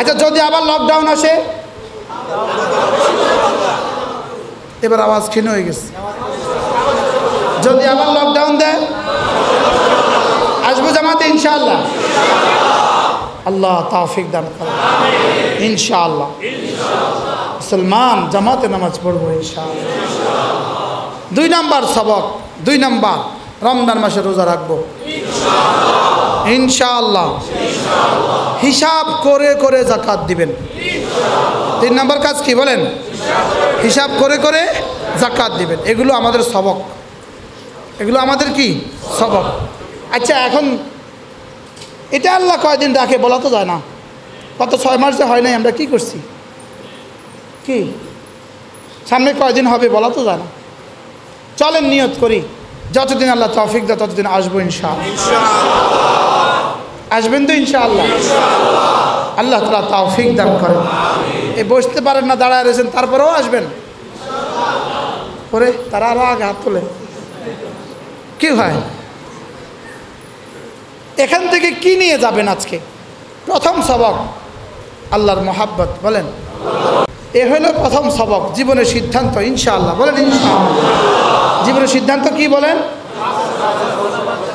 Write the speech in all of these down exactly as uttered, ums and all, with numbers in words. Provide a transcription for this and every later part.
আচ্ছা যদি আবার লকডাউন আসে, এবার আওয়াজ ক্ষীণ হয়ে গেছে, যদি আবার লকডাউন দেয় আসবো জামাতে ইনশাআল্লাহ। আল্লাহ তাওফিক দান করুন ইনশাআল্লাহ। মুসলমান জামাতে নামাজ পড়বো ইনশাআল্লাহ। দুই নাম্বার সবক, দুই নাম্বার রমজান মাসে রোজা রাখবো ইনশাআল্লাহ। হিসাব করে করে যাকাত দিবেন। তিন নাম্বার কাজ কি বলেন? হিসাব করে করে যাকাত দিবেন। এগুলো আমাদের সবক, এগুলো আমাদের কি সবক। আচ্ছা এখন এটা আল্লাহ কয়দিন রাখে বলা তো যায় না, কত ছয় মাস যে হয় নাই আমরা কি করছি, কি সামনে কয়দিন হবে বলা তো যায় না। চলেন নিয়ত করি যতদিন আল্লাহ তৌফিক দেয় ততদিন আসবো ইনশাআল্লাহ। আসবেন তো ইনশাআল্লাহ। আল্লাহ তাআলা তৌফিক দান করেন। এই বসতে পারেন না, দাঁড়ায় রয়েছেন, তারপরেও আসবেন। পরে তারা আরও আগে হাত তোলে, কি হয়? এখান থেকে কি নিয়ে যাবেন আজকে? প্রথম সবক আল্লাহর মহাব্বত, বলেন এ হলো প্রথম সবক। জীবনের সিদ্ধান্ত ইনশাআল্লাহ, বলেন ইনশাআল্লাহ। জীবনের সিদ্ধান্ত কি বলেন?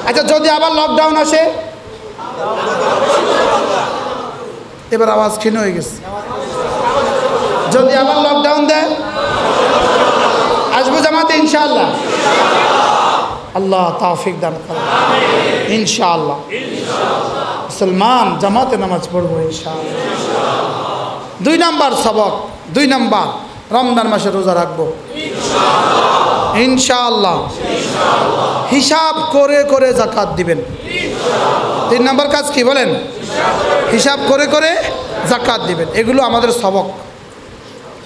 আচ্ছা যদি আবার লকডাউন আসে, এবার আওয়াজ ক্ষীণ হয়ে গেছে, যদি আবার লকডাউন দেয় আসবো জামাতে ইনশাআল্লাহ। আল্লাহ তৌফিক দান করুন ইনশাআল্লাহ। মুসলমান জামাতে নামাজ পড়বো ইনশাআল্লাহ। দুই নাম্বার সবক, দুই নাম্বার রমজান মাসে রোজা রাখবো ইনশাআল্লাহ। হিসাব করে করে যাকাত দিবেন। তিন নাম্বার কাজ কি বলেন? হিসাব করে করে যাকাত দিবেন। এগুলো আমাদের সবক,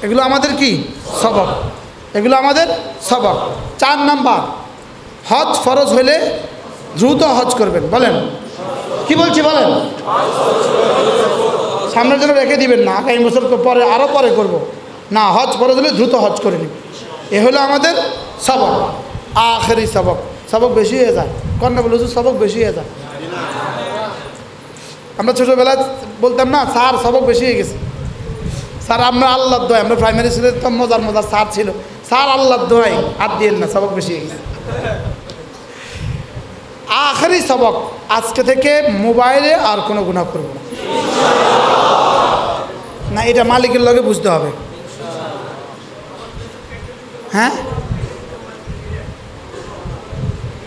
এগুলো আমাদের কি সবক, এগুলো আমাদের সবক। চার নাম্বার হজ ফরজ হলে দ্রুত হজ করবেন। বলেন কি বলছি? বলেন সামনের জন্য রেখে দিবেন না, আগামী বছর পরে আরও পরে করব না, হজ ফরজ হলে দ্রুত হজ করে নিন। এ হলো আমাদের সবক, আখেরি সবক। সবক বেশি হয়ে যায়, কন্যা বলে সবক বেশি হয়ে যায়। আমরা ছোটোবেলায় বলতাম না স্যার সবক বেশি হয়ে গেছে, স্যার আমরা আল্লাহর দোহাই, আমরা প্রাইমারি স্কুলে তো মজার মজার স্যার ছিল, স্যার আল্লাহর দোহাই আর দিয়েন না, সবক বেশি হয়ে গেছে। আখেরি সবক, আজকে থেকে মোবাইলে আর কোনো গুনাহ করব না। না এটা মালিকের লগে বুঝতে হবে। হ্যাঁ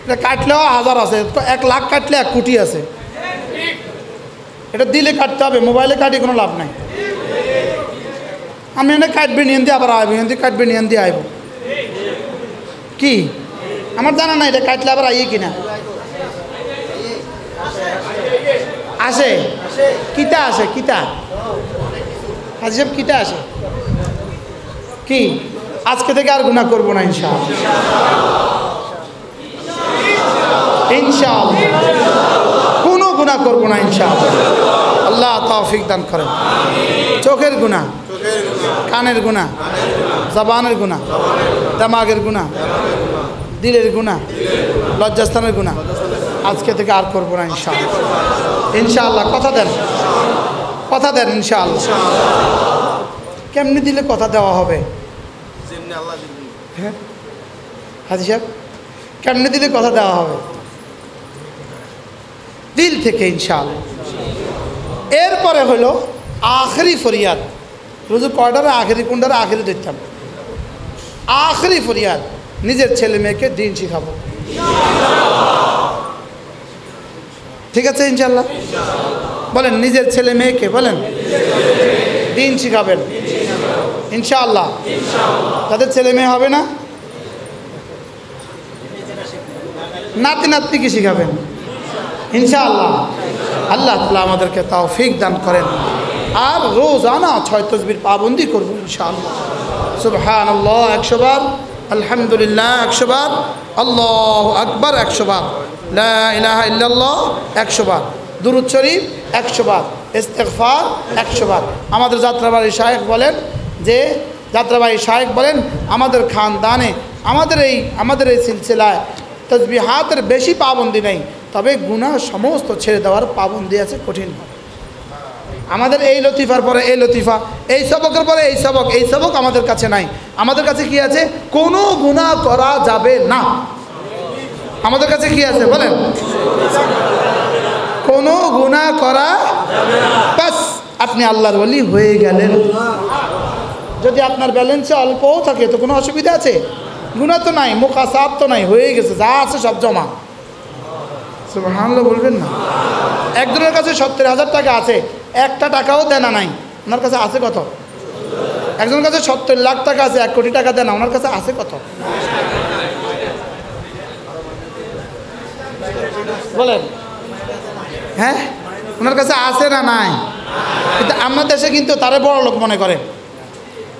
এটা কাটলেও হাজার আছে, এক লাখ কাটলে এক কোটি আছে, এটা দিলে কাটতে হবে, মোবাইলে কাটি কোনো লাভ নাই। আমি এনে কাটবে নিয়ে দিয়ে আবার আইব, এনে কাটবে নিয়ে দিয়ে আইব, কি আমার জানা নাই এটা কাটলে আবার আইয়ে কিনা আসে, কিতা আসে, কিতা হাজি সাহেব কিতা আসে। কি আজকে থেকে আর গুনাহ করব না ইনশাআল্লাহ ইনশাআল্লাহ, কোনো গুনাহ করব না ইনশাআল্লাহ। আল্লাহ তৌফিক দান করেন। চোখের গুনাহ, কানের গুনাহ, জবানের গুনাহ, দামাগের গুনাহ, দিলের গুনাহ, লজ্জাস্থানের গুনাহ আজকে থেকে আর করব না ইনশাআল্লাহ ইনশাআল্লাহ। কথা দেন, কথা দেন ইনশাআল্লাহ। কেমনি দিলে কথা দেওয়া হবে? হ্যাঁ হাজি সাহেব কেমনে দিলে কথা দেওয়া হবে? দিল থেকে ইনশাআল্লাহ। এরপরে হলো আখেরি ফরিয়াদ। রোজু কয়টারে আখেরি, কোনটারে আখেরি দেখতাম। আখেরি ফরিয়াদ নিজের ছেলে মেয়েকে দিন শিখাবো, ঠিক আছে ইনশাআল্লাহ। বলেন নিজের ছেলে মেয়েকে, বলেন দিন শিখাবেন ইনশাআল্লাহ। তাদের ছেলে মেয়ে হবে না, নাতি নাতনিকে শিখাবেন ইনশাআল্লাহ। আল্লাহ তাআলা আমাদেরকে তৌফিক দান করেন। আর রোজানা ছয় তাসবিহ পাবন্দি করব ইনশাআল্লাহ। সুবহানাল্লাহ একশো বার, আলহামদুলিল্লাহ একশো বার, আল্লাহু আকবার একশো বার, লা ইলাহা ইল্লাল্লাহ একশো বার, দুরূদ শরীফ একশো বার, ইস্তিগফার একশো বার। আমাদের যাত্রাবাড়ী শায়েখ বলেন যে যাত্রাবাড়ী শায়েখ বলেন আমাদের খানদানে আমাদের এই আমাদের এই সিলসিলায় তাসবিহাতের বেশি পাবন্দি নেই, তবে গুনাহ সমস্ত ছেড়ে দেওয়ার পাবন্দি আছে কঠিন। আমাদের এই লতিফার পরে এই লতিফা, এই সবকের পরে এই সবক, এই সবক আমাদের কাছে নাই। আমাদের কাছে কি আছে? কোনো গুনাহ করা যাবে না। আমাদের কাছে কি আছে বলেন? কোনো গুনাহ করা যাবে না। বাস, আপনি আল্লাহর ওলি হয়ে গেলেন। যদি আপনার ব্যালেন্সে অল্পও থাকে তো কোনো অসুবিধা আছে? গুনাহ তো নাই, মুকাসাব তো নাই, হয়ে গেছে, যা আছে সব জমা। সুবহানাল্লাহ বলবেন না? একজনের কাছে সত্তর হাজার টাকা আছে, একটা টাকাও দেনা নাই, ওনার কাছে আছে কত? একজনের কাছে সত্তর লাখ টাকা আছে, এক কোটি টাকা দেনা, ওনার কাছে আছে কত বলেন? হ্যাঁ, ওনার কাছে আছে না নাই? কিন্তু আমার দেশে কিন্তু তারে বড় লোক মনে করে,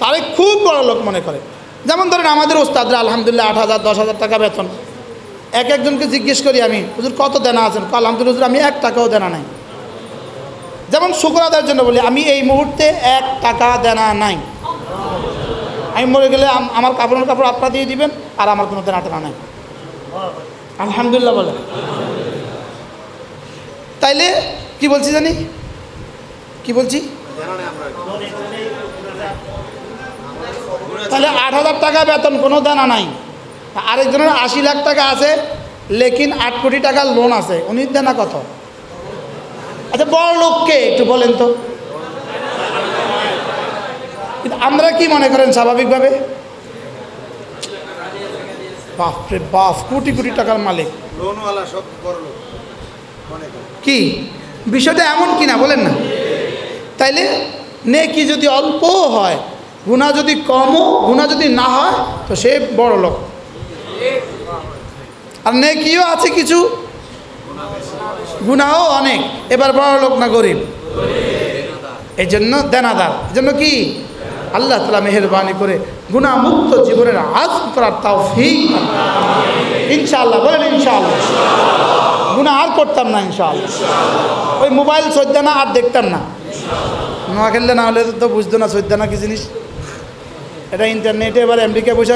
তারে খুব বড় লোক মনে করে। যেমন ধরেন আমাদের ওস্তাদরা আলহামদুলিল্লাহ আট হাজার দশ হাজার টাকা বেতন। এক একজনকে জিজ্ঞেস করি আমি, হুজুর কত দেনা আছেন? আলহামদুলিল্লাহ হুজুর আমি এক টাকাও দেনা নাই। যেমন শুকর আদায়ের জন্য বলি, আমি এই মুহূর্তে এক টাকা দেনা নাই, আমি মরে গেলে আমার কাপড়ের কাপড় আপনারা দিয়ে দিবেন, আর আমার কোনো দেনা টানা নাই। আলহামদুলিল্লাহ বলে। তাইলে কি বলছি জানি? কি বলছি? তাহলে আট হাজার টাকা বেতন, কোনো দেনা নাই। আরেকজনের আশি লাখ টাকা আছে, লেকিন আট কোটি টাকা লোন আছে, উনি দেনা কত? আচ্ছা, বড় লোককে একটু বলেন তো। আমরা কি মনে করেন স্বাভাবিকভাবে? বাপরে বাপ, কোটি কোটি টাকার মালিক কি? বিষয়টা এমন কি না বলেন না? তাইলে নেকি যদি অল্প হয়, গুনাহ যদি কমও, গুনাহ যদি না হয়, তো সে বড় লোক। আর নেকিও আছে কিছু, গুনাহও অনেক। এবার বড় লোক না গরিব? এই জন্য দেনাদার। এই জন্য কি আল্লাহ তাআলা মেহেরবানি করে গুনাহ মুক্ত জীবনের আজ করার তৌফিক ইনশাআল্লাহ বলেন। ইনশাআল্লাহ গুনাহ আর করতাম না ইনশাআল্লাহ, ওই মোবাইল সদ্যা না আর দেখতাম না, নোয়া খেললে না হলে তো বুঝতো না সদ্যানা কি জিনিস। এটা ইন্টারনেটে এবার আমেরিকা বসে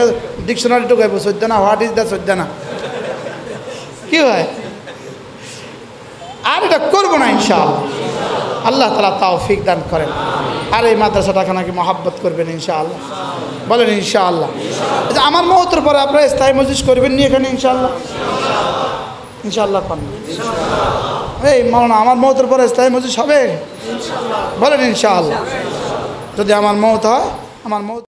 ডিকশনারি ঢুকাইব, সদ্যানা হোয়াট ইজ দ্য সদ্যানা, কি হয়? আর এটা করবো না ইনশাআল্লাহ। আল্লাহ তাআলা তৌফিক দান করেন। আর এই মাদ্রাসাটাকে মহব্বত করবেন ইনশাআল্লাহ বলেন। ইনশাআল্লাহ আমার মওতের পরে আপনারা স্থায়ী মজলিস করবেন নি এখানে ইনশাআল্লাহ? ইনশাআল্লাহ করবেন। এই মওলানা আমার মওতের পরে স্থায়ী মজলিস হবে বলেন ইনশাআল্লাহ? যদি আমার মওত হয়, আমার মওত